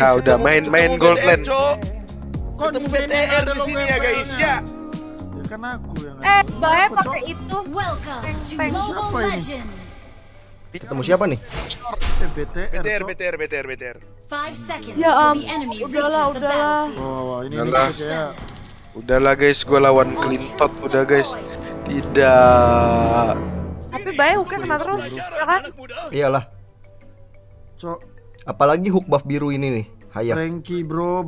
Nah, udah main gold lane. Ketemu BTR di sini ya guys ya. Ya kan aku yang. Bahaya pakai itu. Tank siapa ini? Ketemu siapa nih? BTR. Ya udahlah. Wah, ini ya. Udahlah guys, gue lawan Klintot udah guys. Tidak. Tapi bahaya hooknya sama terus, ya kan? Iyalah. Cok. Apalagi hook buff biru ini nih, Hayat. Cranky bro,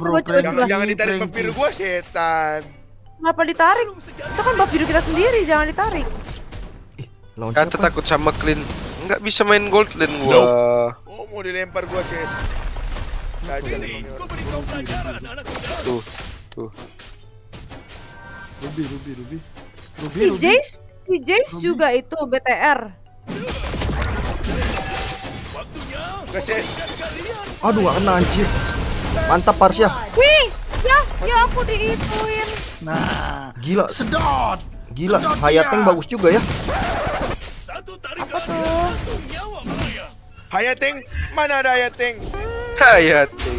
jangan ditarik buff biru gua, setan. Kenapa ditarik? Itu kan buff biru kita sendiri, jangan ditarik. Ih, lawan siapa? Kata takut sama clean. Enggak bisa main gold lane gua. Nope. Oh, mau dilempar gua, Ces. Tuh. Ruby. Si Jace juga itu BTR. Aduh, gak kena anjir. Mantap Parsya. Wih, ya aku diituin. Nah, gila. Sedot. Gila, Hayateng bagus juga ya. Apa tuh? Hayateng, mana ada Hayateng? Hayateng.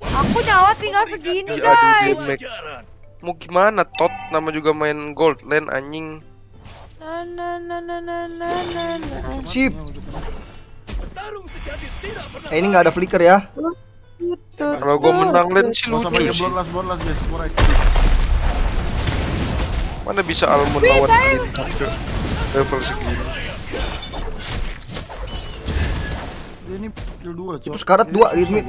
Aku nyawa tinggal segini guys. Mau gimana tot, nama juga main gold lane anjing. Sip. Ini nggak ada flicker ya. Kalau gue menang lane sih lucu sih. Mana bisa Almond lawan level segini. Itu sekarat 2 limit.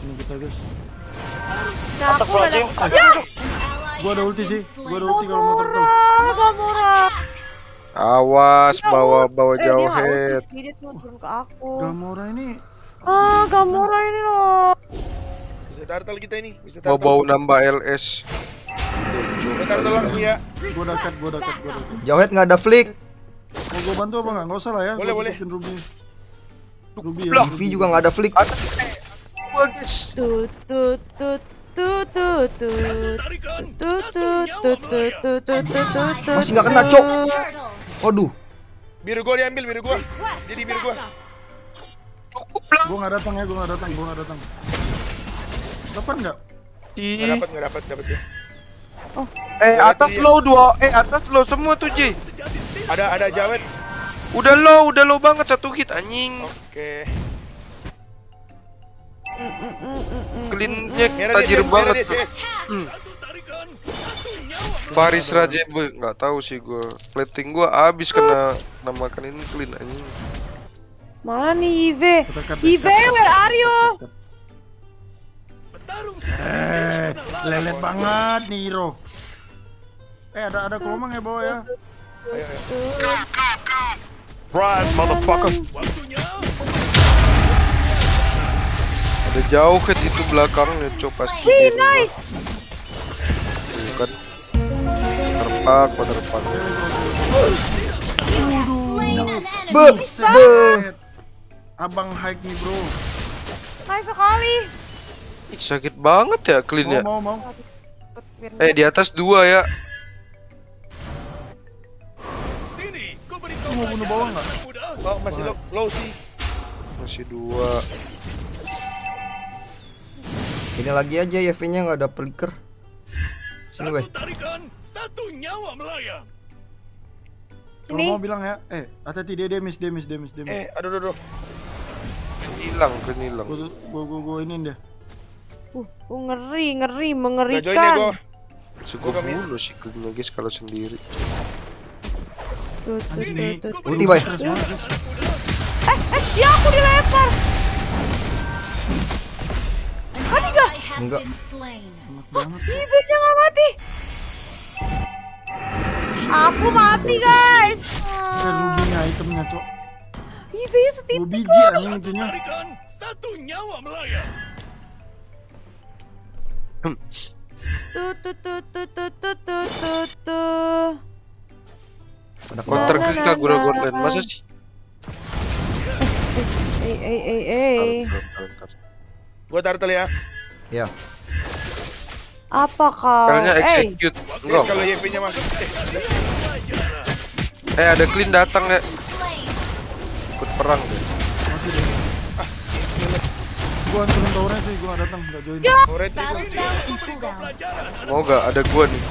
Ini kita guys. Gua ada ulti sih, kalau mau terkau. Gamora. Awas bawa jauh head. Gamora ini. Ah, Gamora ini loh. Bisa turtle kita ini, bisa turtle. Mau nambah LS. Coba turtle langsung ya. Gua dekat. Jauh head enggak ada flick. Mau gua bantu apa enggak? Enggak usah lah ya. Boleh. Ruby. Luffy juga enggak ada flick. Masih nggak kena cok. Waduh. Biru gua diambil, biru gua. Gua nggak datang ya, gua nggak datang. Dapat nggak? Nggak dapat ya. Oh. Atas low 2. Atas low semua tuh J. Ada Jawet. Udah low banget, 1 hit anjing. Oke. Clean-nya tajir banget. Faris Rajib nggak tahu sih gue. Plating gue abis kena namakan ini clean anjing. Mana nih Ive, where are you? Lelet banget nih Hiro. Ada komang ya bawah ya. Ride motherfucker. Ada jauh ke itu belakangnya coba pasti. Wih, nice. Bukan. Terpak. Abang hike nih, bro. Nice sekali. Sakit banget ya clean ya. Mau. Di atas 2 ya. Sini, gua beri kau. Mau bunuh bawah enggak? Oh, masih low sih. Masih 2. Ini lagi aja ya, V-nya nggak ada flicker. Sini weh. Satu nyawa melayang. Ini mau bilang ya. Hati-hati dia damage. Aduh. Hilang. Gua ini dia. Ngeri mengerikan. Gua mulu sih gua guys kalau sendiri. Tuh. Ulti bay. Ya aku dilempar. Enggak. Ibunya nggak mati. Aku mati guys. Rubinya itemnya cok. Ibunya setitik lagi. Satu nyawa melayang. Tuh. Ada counter kita gura-gura lain masa sih. Gua turtle ya. Ya. Apa kau? Kayaknya execute. Enggak. Kalau YP-nya masuk. Ada clean datang ya. Ikut perang deh. mati deh. Gua anterin Taure sih, gua gak datang, gak join. Taure itu mau gak ada gua nih.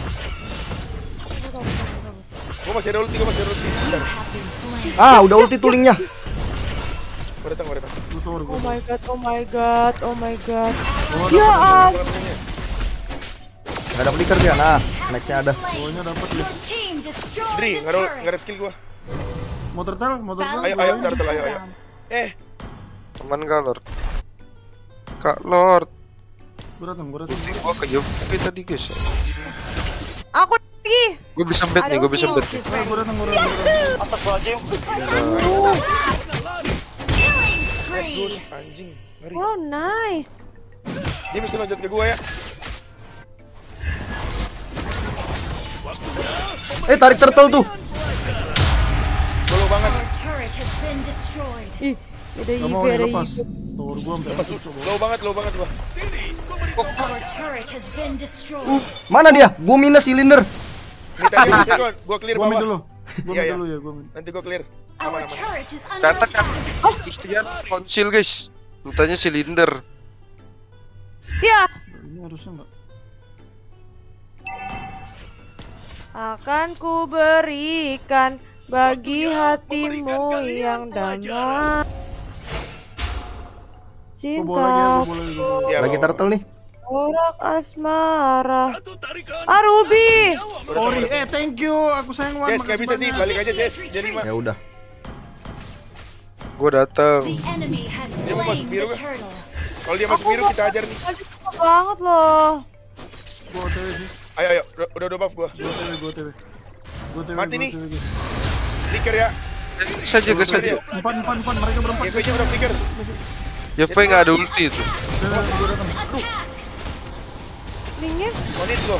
Gua masih ada ulti, udah ulti tulingnya. Gua datang, Oh my god. Ya ampun. Gak ada flicker dia, nah nextnya ada. Gua dapet ya. Dri, gak ada skill gua. Mau turtle, Ayo, turtle, ayo. Teman Kak Lord. Gua dateng. Gua ke UV tadi guys. Aku pergi. Gua bisa bet nih, Gua dateng. Atak gua aja yuk. Anjing, ngeri. Oh nice. Dia bisa loncat ke gua ya. Tarik turtle tuh. Bolo banget. Ih, ada IV, ada IV. Tower gua low banget gua. Mana dia? Gua minus silinder. Gua clear bawah. Gua dulu ya. Nanti gua clear. Aman. Catat. Oh, Christian konsil guys. Rutanya silinder. Iya. Ini harusnya enggak. Akan ku berikan bagi hatimu yang damai cinta. Lagi turtle nih. Orak asmara. Arubi. Ori, thank you. Aku sayang banget. Jess, gak bisa sih, balik aja Jess. Jadi mas. Ya udah. Gua dateng. Dia mau masuk biru kan? Kalau dia masuk biru kita ajar nih. Aku banget loh. Gua otw sih. Ayo, udah buff gua. Gua TV. Mati nih. Flicker ya. Saja. Umpan mereka berempat. Dia udah flicker. Jeff enggak ada ulti itu. Lingnya? Bonit lo.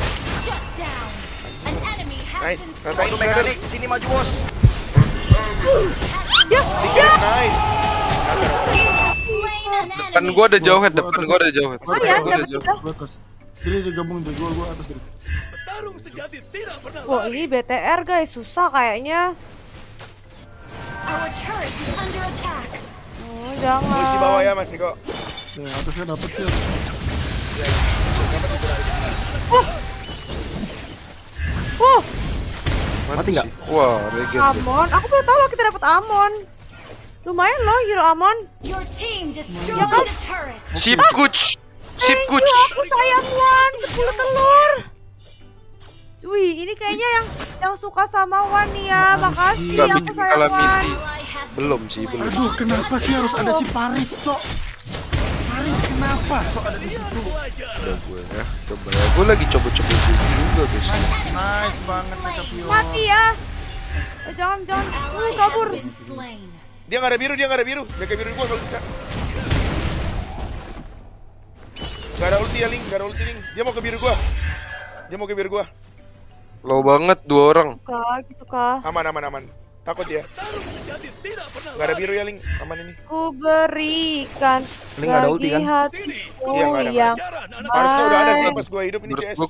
Nice. Kata itu Mega nih, sini maju bos. Ya. Nice. Depan gua ada jauh head. Jadi gabung tuh gua atas diri. Petarung sejati tidak pernah lari. Wah, ini BTR guys, susah kayaknya. Our turret is under attack. Oh, jangan. Posisi bawah ya, Mas Niko. Ya, atasnya dapat sih. Mati enggak? Wah, regen. Amon, aku baru tahu loh kita dapat Amon. Lumayan loh, Hero Amon. Your team destroyed the turret. Sip coach. Aku sayang Wan, 10 telur. Wih, ini kayaknya yang suka sama Wan nih ya. Makasih, aku sayang Wan. Belum sih. Aduh, kenapa sih harus ada si Paris, Cok? Paris kenapa? Cok ada di situ. Udah gue ya, coba ya. Gue lagi coba-coba juga guys. Nice banget kita Pio. Mati ya. Jangan. Kabur. Dia nggak ada biru. Jaga biru gue kalau bisa. Gak ada ulti ya Ling. Dia mau ke biru gua. Low banget, 2 orang. Kak, gitu kah? Aman. Takut ya. Gak ada biru ya Ling, aman ini. Ku berikan Ling gak ada ulti kan? Iya, yang harusnya udah ada sih pas gua hidup ini CS.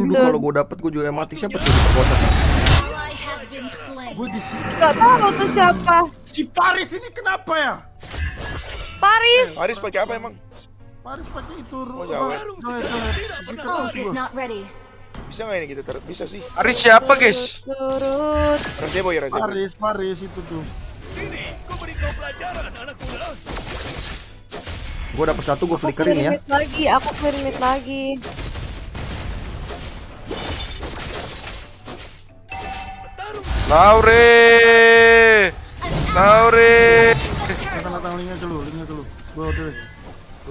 Kalau gua dapet gua juga mati siapa tuh perkosaan. Gue di sini. Gak tahu tuh siapa. Si Paris ini kenapa ya? Paris pakai apa emang? Paris pakai itu. Bisa nggak ini kita taruh? Bisa sih. Paris siapa guys? Rasebo. Paris itu tuh. Sini, gue beri kau pelajaran anakku. Gue dapet satu, gue flickerin ya. Aku clear mid lagi. Laure. Tentang linknya dulu. Gua udah.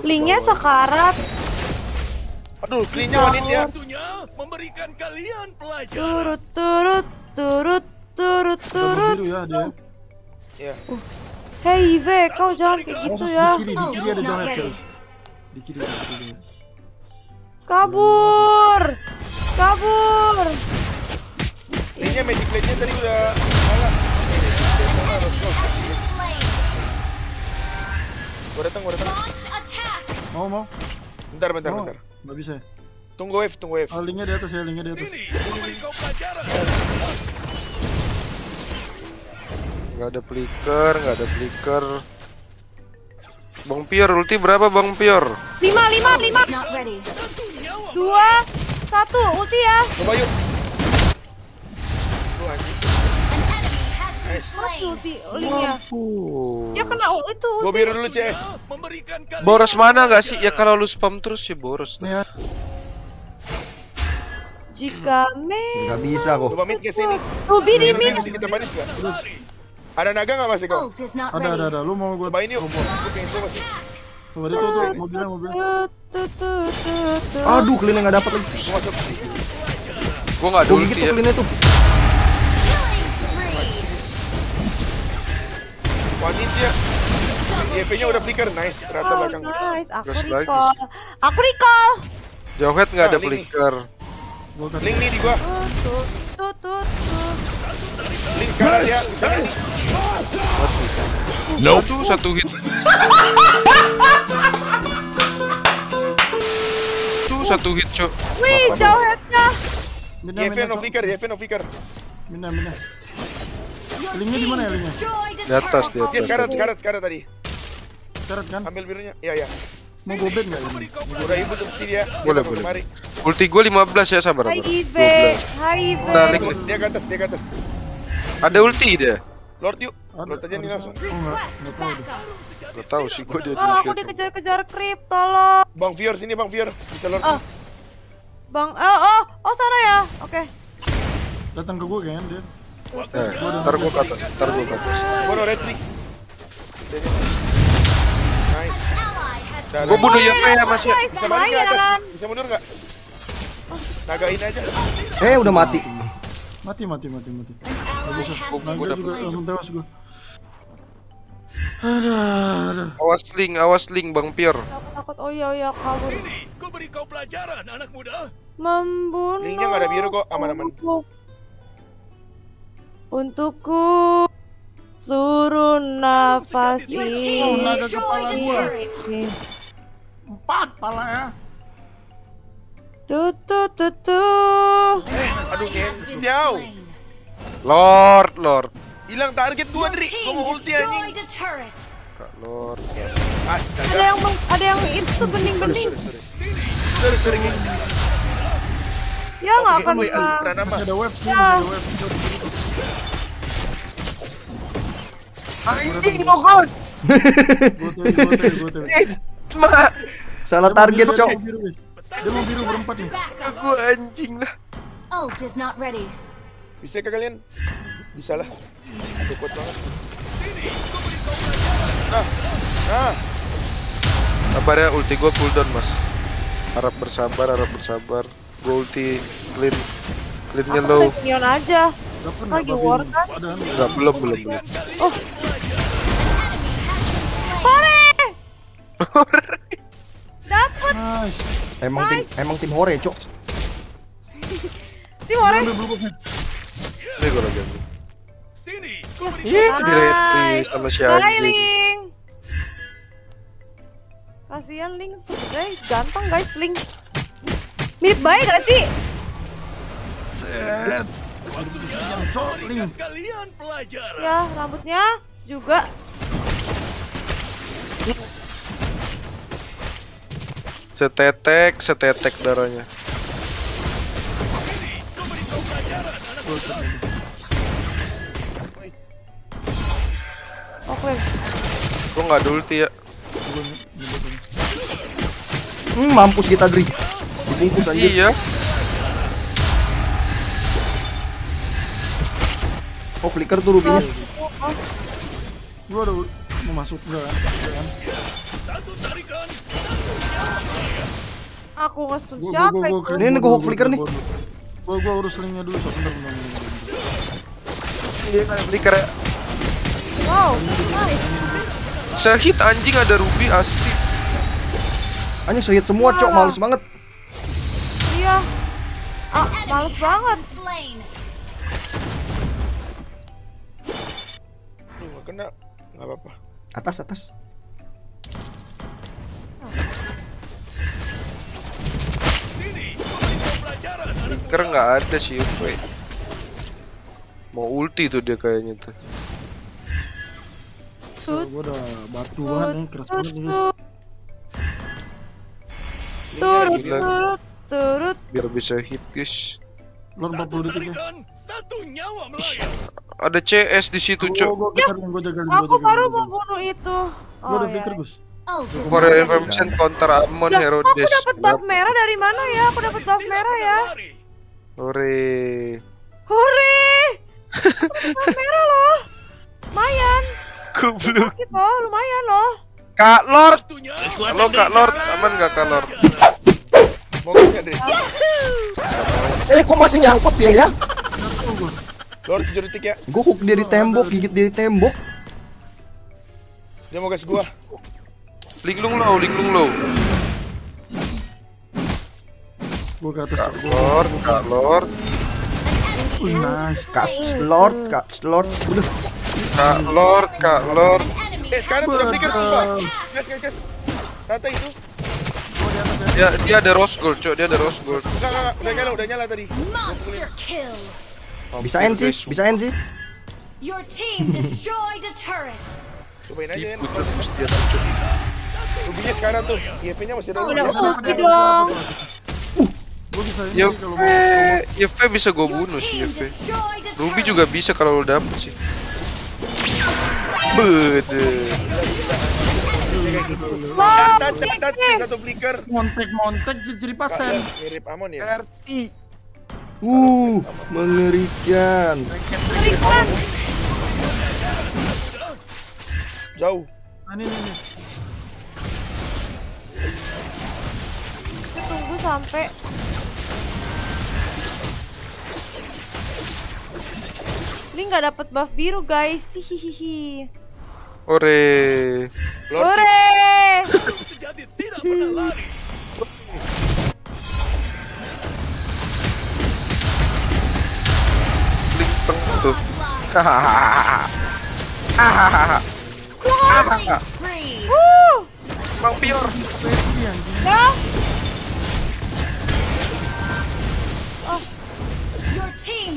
Linknya sekarat. Aduh, linknya wanit ya. Memberikan kalian pelajaran. Turut. Ya dia. Iya. Hey IV, kau jangan kayak gitu ya. Di kiri ada jalan kecil. Di kiri. Kabur. Ini magic blade-nya tadi udah salah. Gua datang. Mau. Bentar. Enggak bisa. Tunggu wave. Linknya di atas ya. Nggak ada flicker. Bang Pior, ulti berapa Bang Pior? 5, 2, 1, ulti ya. Coba yuk. Ya kena itu ulti. Gua biru dulu CS. Boros mana nggak sih? Ya kalau lu spam terus sih boros. Ya. Jika nggak bisa kok. Coba mid ke sini. Ruby di mid. Kita panis nggak? Ada naga nggak masih kok? Ada. Lu mau gua cobain yuk. Coba itu tuh mobilnya. Aduh, keliling nggak dapat lagi. Gua nggak ada ulti ya. Wajib dia. DP-nya udah flicker, nice. Ternyata belakang. Nice, aku recall. Joget nggak ada flicker. Link nih di gua. Link sekarang ya. Nope. Satu hit. Satu hit, cok. Wih, jogetnya. DP no flicker. Mina. Linknya di mana ya linknya? Di atas. Dia sekarat tadi. Sekarat kan? Ambil birunya. Iya. Mau goblin enggak ini? Udah ibu tuh sini ya. Boleh. Mari. Ulti gue 15 ya, sabar. Hai Ibe. Tarik dia ke atas. Ada ulti dia. Lord yuk. Lord aja nih langsung. Enggak tahu sih gue dia. Oh, aku dikejar-kejar creep, tolong. Bang Vior sini, Bang Vior. Bisa Lord. Bang, sana ya. Oke. Datang ke gue kan dia. Ntar gue ke atas. Bono red trick. Nice. Gue bunuh ya masih. Bisa balik ke atas. Bisa mundur nggak? Nagain aja. Udah mati. Mati. Gue langsung tewas gue. Awas link Bang Pier. Takut. Oh iya kabur. Sini, gue beri kau pelajaran anak muda. Membunuh. Linknya nggak ada biru kok, aman. Untukku turun nafas ini. Naga kepala gua. 4 pala ya. Tutu. Aduh, jauh. Lord. Hilang target gua, Dri. Gua mau ulti anjing. Kak Lord. Astaga. Ada yang itu bening. Sorry. Ya enggak akan bisa. Ada web. Anjing mogos. Gue salah target, cok. Dia mau biru berempat nih. Gue anjing lah. Bisa ke kalian? Bisa lah. Aku kuat banget. Nah. Sabar ya, ulti gue cooldown, Mas. Harap bersabar. Gue ulti clean-nya low. Minion aja. Lagi war kan? Enggak, belum. Oh. Hore. Dapat. Nice. Emang tim hore, cok. Tim hore. Ini gue lagi. Sini. Direct sama si Link. Kasihan Link, sudah ganteng guys Link. Mirip baik gak sih? Set. Ya, rambutnya juga. Setetek darahnya. Oke. Gua nggak ada ulti ya. Mampus kita Dri. Dibungkus aja. Iya. Oh, flicker tuh rubinya. Gua udah mau masuk udah. Aku nge-stun siapa itu? Ini gua hook flicker nih. Gua urus linknya dulu, sebentar. Ini kayak flicker. Wow, nice. Sehit anjing ada ruby asli. Anjing sehit semua, cok, males banget. Iya. Ah, males banget. Kena, nggak apa-apa. Atas. Sini, flicker nggak ada sih, Uwe. Mau ulti tuh dia kayaknya tuh. Tut. Gue udah batu banget nih, keras banget nih. Turut. Biar bisa hit, guys. Lon 40 detik ya. Ada CS di situ, Cok. Ya, aku baru mau bunuh itu. Lu udah pikir, Gus? For information counter Amon hero desk. Aku dapat buff merah dari mana ya? Aku dapat buff merah ya. Hore. Buff merah loh. Lumayan. Goblok. Loh, lumayan loh. Kak Lord. Halo Kak Lord, aman enggak Kak Lord? Mau enggak deh? Kok masih nyangkut dia ya? Lord 7 detik ya. Gua hook dia di tembok, gigit dia di tembok. Dia mau gas gua. Linglung low. Gua ke atas. Kak Lord. Nice. Kak Lord. Udah. Kak Lord. Sekarang udah pikir susah. Guys. Rata itu. Dia ada rose gold, Cok. Dia ada rose gold. Udah nyala tadi. Bisain sih. Your team destroyed a turret. Cobain aja. Rubinya sekarang tuh, YP-nya masih ada. Udah ulti dong. YP bisa gue bunuh sih, YP. Ruby juga bisa kalau lo dapet sih. Satu blinker. Montek jadi pasen. Mirip Amon ya. Mengerikan. Jauh. Ini. Tunggu sampai. Ini nggak dapat buff biru guys, hihihi. Ore. Lingseng tuh. Hahaha. Bang Pior.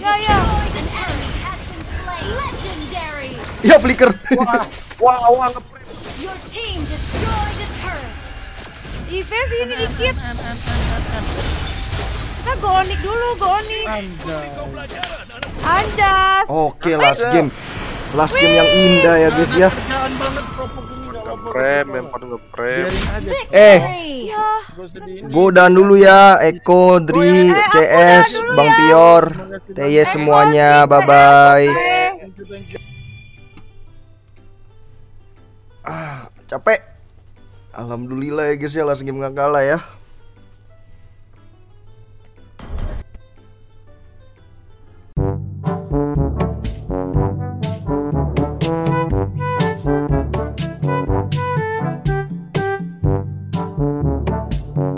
Ya. Ya flicker. Wah, ngepres. Your team destroyed the turret. Defense ini dikit. Kita go onik dulu. Anjas. Oke, last game yang indah ya guys ya. Ngeprem. Godaan dulu ya Eko, Dri, CS, Bang Pior, TY semuanya, bye. Capek. Alhamdulillah ya guys ya, last game gak kalah ya.